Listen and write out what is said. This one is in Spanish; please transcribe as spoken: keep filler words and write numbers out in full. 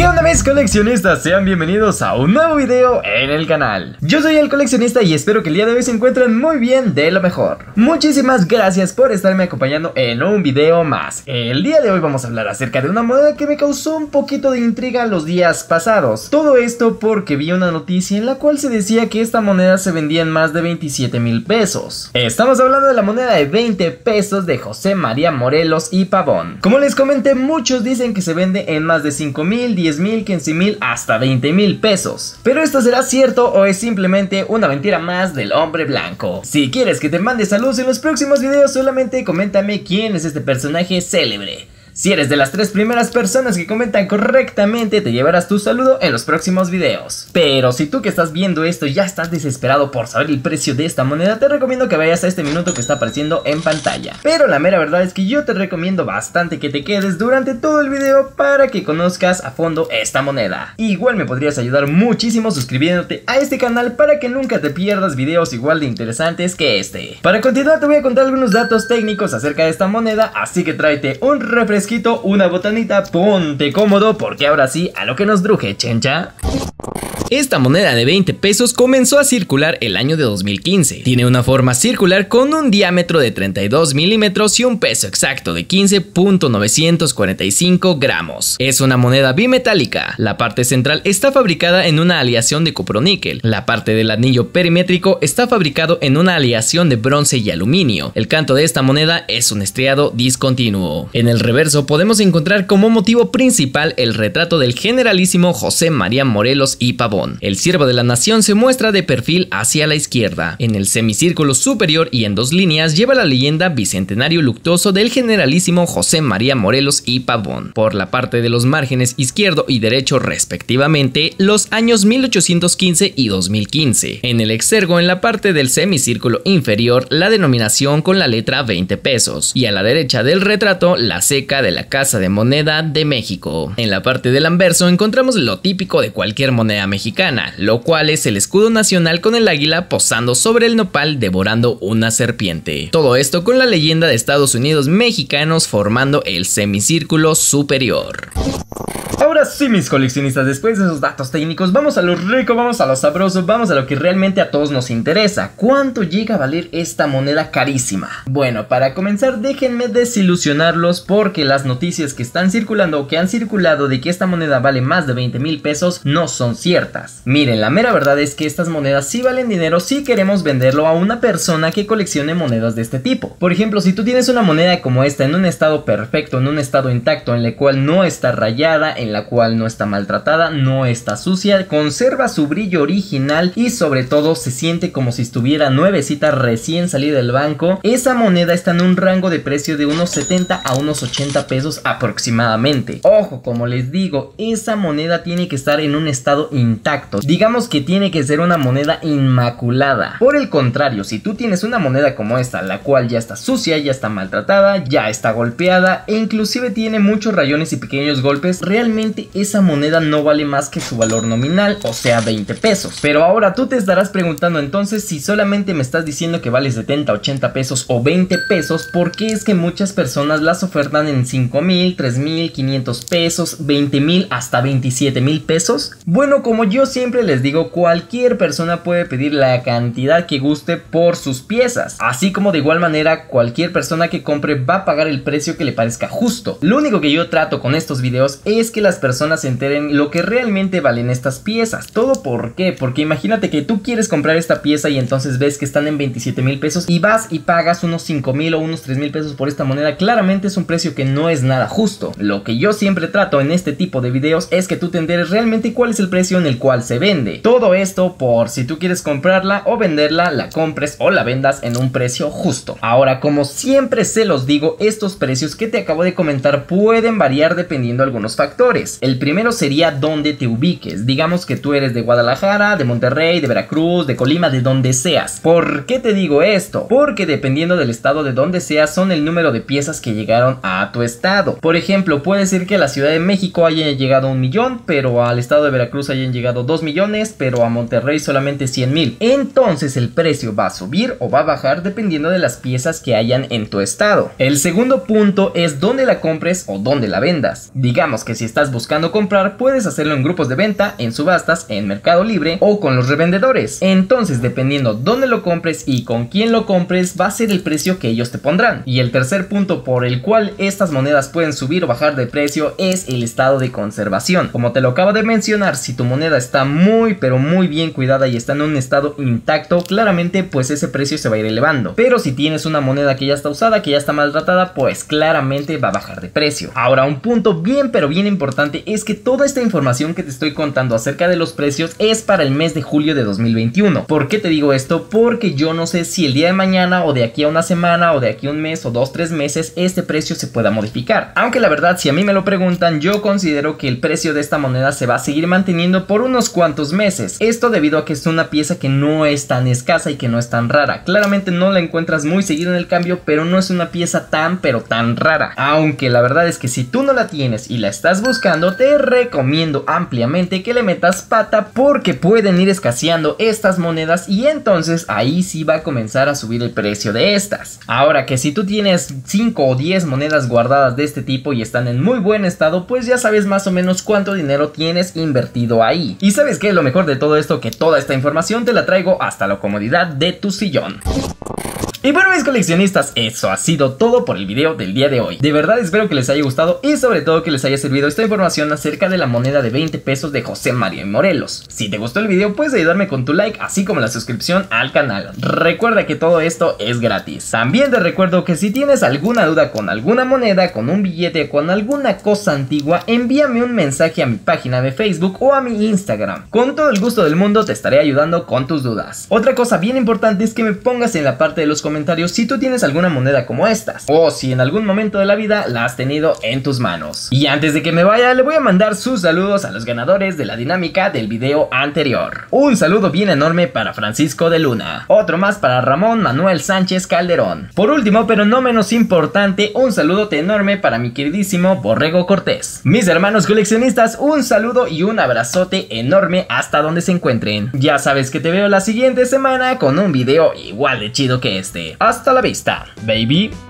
¿Qué onda mis coleccionistas? Sean bienvenidos a un nuevo video en el canal. Yo soy el coleccionista y espero que el día de hoy se encuentren muy bien, de lo mejor. Muchísimas gracias por estarme acompañando en un video más. El día de hoy vamos a hablar acerca de una moneda que me causó un poquito de intriga los días pasados. Todo esto porque vi una noticia en la cual se decía que esta moneda se vendía en más de veintisiete mil pesos. Estamos hablando de la moneda de veinte pesos de José María Morelos y Pavón. Como les comenté, muchos dicen que se vende en más de cinco mil, diez mil, quince mil, hasta veinte mil pesos. Pero ¿esto será cierto o es simplemente una mentira más del hombre blanco? Si quieres que te mande saludos en los próximos videos, solamente coméntame quién es este personaje célebre. Si eres de las tres primeras personas que comentan correctamente, te llevarás tu saludo en los próximos videos. Pero si tú que estás viendo esto ya estás desesperado por saber el precio de esta moneda, te recomiendo que vayas a este minuto que está apareciendo en pantalla. Pero la mera verdad es que yo te recomiendo bastante que te quedes durante todo el video para que conozcas a fondo esta moneda. Igual me podrías ayudar muchísimo suscribiéndote a este canal para que nunca te pierdas videos igual de interesantes que este. Para continuar te voy a contar algunos datos técnicos acerca de esta moneda, así que tráete un refresco, una botanita, ponte cómodo porque ahora sí a lo que nos truje, chencha. Esta moneda de veinte pesos comenzó a circular el año de dos mil quince. Tiene una forma circular con un diámetro de treinta y dos milímetros y un peso exacto de quince punto novecientos cuarenta y cinco gramos. Es una moneda bimetálica. La parte central está fabricada en una aleación de coproníquel. La parte del anillo perimétrico está fabricado en una aleación de bronce y aluminio. El canto de esta moneda es un estriado discontinuo. En el reverso podemos encontrar como motivo principal el retrato del generalísimo José María Morelos y Pavón. El siervo de la nación se muestra de perfil hacia la izquierda. En el semicírculo superior y en dos líneas lleva la leyenda bicentenario luctuoso del generalísimo José María Morelos y Pavón. Por la parte de los márgenes izquierdo y derecho respectivamente, los años mil ochocientos quince y dos mil quince. En el exergo, en la parte del semicírculo inferior, la denominación con la letra veinte pesos. Y a la derecha del retrato, la ceca de la Casa de Moneda de México. En la parte del anverso encontramos lo típico de cualquier moneda mexicana. Mexicana, lo cual es el escudo nacional con el águila posando sobre el nopal devorando una serpiente. Todo esto con la leyenda de Estados Unidos Mexicanos formando el semicírculo superior. Ahora sí mis coleccionistas, después de esos datos técnicos, vamos a lo rico, vamos a lo sabroso, vamos a lo que realmente a todos nos interesa. ¿Cuánto llega a valer esta moneda carísima? Bueno, para comenzar déjenme desilusionarlos porque las noticias que están circulando o que han circulado de que esta moneda vale más de veinte mil pesos no son ciertas. Miren, la mera verdad es que estas monedas sí valen dinero si queremos venderlo a una persona que coleccione monedas de este tipo. Por ejemplo, si tú tienes una moneda como esta en un estado perfecto, en un estado intacto, en la cual no está rayada, en la cual no está maltratada, no está sucia, conserva su brillo original y sobre todo se siente como si estuviera nuevecita recién salida del banco, esa moneda está en un rango de precio de unos setenta a unos ochenta pesos aproximadamente. Ojo, como les digo, esa moneda tiene que estar en un estado intacto, digamos que tiene que ser una moneda inmaculada. Por el contrario, si tú tienes una moneda como esta, la cual ya está sucia, ya está maltratada, ya está golpeada e inclusive tiene muchos rayones y pequeños golpes, realmente esa moneda no vale más que su valor nominal, o sea veinte pesos. Pero ahora tú te estarás preguntando entonces, si solamente me estás diciendo que vale setenta, ochenta pesos o veinte pesos, ¿por qué es que muchas personas las ofertan en cinco mil, tres mil, quinientos pesos, veinte mil, hasta veintisiete mil pesos? Bueno, como yo siempre les digo, cualquier persona puede pedir la cantidad que guste por sus piezas, así como de igual manera cualquier persona que compre va a pagar el precio que le parezca justo. Lo único que yo trato con estos videos es que la personas se enteren lo que realmente valen estas piezas. ¿Todo por qué? Porque imagínate que tú quieres comprar esta pieza y entonces ves que están en veintisiete mil pesos y vas y pagas unos cinco mil o unos tres mil pesos por esta moneda. Claramente es un precio que no es nada justo. Lo que yo siempre trato en este tipo de videos es que tú te enteres realmente cuál es el precio en el cual se vende. Todo esto por si tú quieres comprarla o venderla, la compres o la vendas en un precio justo. Ahora, como siempre se los digo, estos precios que te acabo de comentar pueden variar dependiendo de algunos factores. El primero sería donde te ubiques. Digamos que tú eres de Guadalajara, de Monterrey, de Veracruz, de Colima, de donde seas. ¿Por qué te digo esto? Porque dependiendo del estado de donde seas son el número de piezas que llegaron a tu estado. Por ejemplo, puede ser que a la Ciudad de México hayan llegado un millón, pero al estado de Veracruz hayan llegado llegado dos millones, pero a Monterrey solamente cien mil. Entonces el precio va a subir o va a bajar dependiendo de las piezas que hayan en tu estado. El segundo punto es dónde la compres o dónde la vendas. Digamos que si estás buscando comprar, puedes hacerlo en grupos de venta, en subastas, en Mercado Libre o con los revendedores. Entonces, dependiendo dónde lo compres y con quién lo compres, va a ser el precio que ellos te pondrán. Y el tercer punto por el cual estas monedas pueden subir o bajar de precio es el estado de conservación. Como te lo acabo de mencionar, si tu moneda está muy pero muy bien cuidada y está en un estado intacto, claramente pues ese precio se va a ir elevando. Pero si tienes una moneda que ya está usada, que ya está maltratada, pues claramente va a bajar de precio. Ahora, un punto bien pero bien importante es que toda esta información que te estoy contando acerca de los precios es para el mes de julio de dos mil veintiuno. ¿Por qué te digo esto? Porque yo no sé si el día de mañana o de aquí a una semana o de aquí a un mes o dos, tres meses este precio se pueda modificar. Aunque la verdad, si a mí me lo preguntan, yo considero que el precio de esta moneda se va a seguir manteniendo por unos cuantos meses. Esto debido a que es una pieza que no es tan escasa y que no es tan rara. Claramente no la encuentras muy seguido en el cambio, pero no es una pieza tan pero tan rara. Aunque la verdad es que si tú no la tienes y la estás buscando, te recomiendo ampliamente que le metas pata, porque pueden ir escaseando estas monedas y entonces ahí sí va a comenzar a subir el precio de estas. Ahora, que si tú tienes cinco o diez monedas guardadas de este tipo y están en muy buen estado, pues ya sabes más o menos cuánto dinero tienes invertido ahí. Y sabes que lo mejor de todo esto, que toda esta información te la traigo hasta la comodidad de tu sillón. Y bueno, mis coleccionistas, eso ha sido todo por el video del día de hoy. De verdad espero que les haya gustado y sobre todo que les haya servido esta información acerca de la moneda de veinte pesos de José María Morelos. Si te gustó el video, puedes ayudarme con tu like, así como la suscripción al canal. Recuerda que todo esto es gratis. También te recuerdo que si tienes alguna duda con alguna moneda, con un billete, con alguna cosa antigua, envíame un mensaje a mi página de Facebook o a mi Instagram. Con todo el gusto del mundo te estaré ayudando con tus dudas. Otra cosa bien importante es que me pongas en la parte de los comentarios comentarios si tú tienes alguna moneda como estas, o si en algún momento de la vida la has tenido en tus manos. Y antes de que me vaya, le voy a mandar sus saludos a los ganadores de la dinámica del video anterior. Un saludo bien enorme para Francisco de Luna, otro más para Ramón Manuel Sánchez Calderón. Por último, pero no menos importante, un saludote enorme para mi queridísimo Borrego Cortés. Mis hermanos coleccionistas, un saludo y un abrazote enorme hasta donde se encuentren. Ya sabes que te veo la siguiente semana con un video igual de chido que este. Hasta la vista, baby.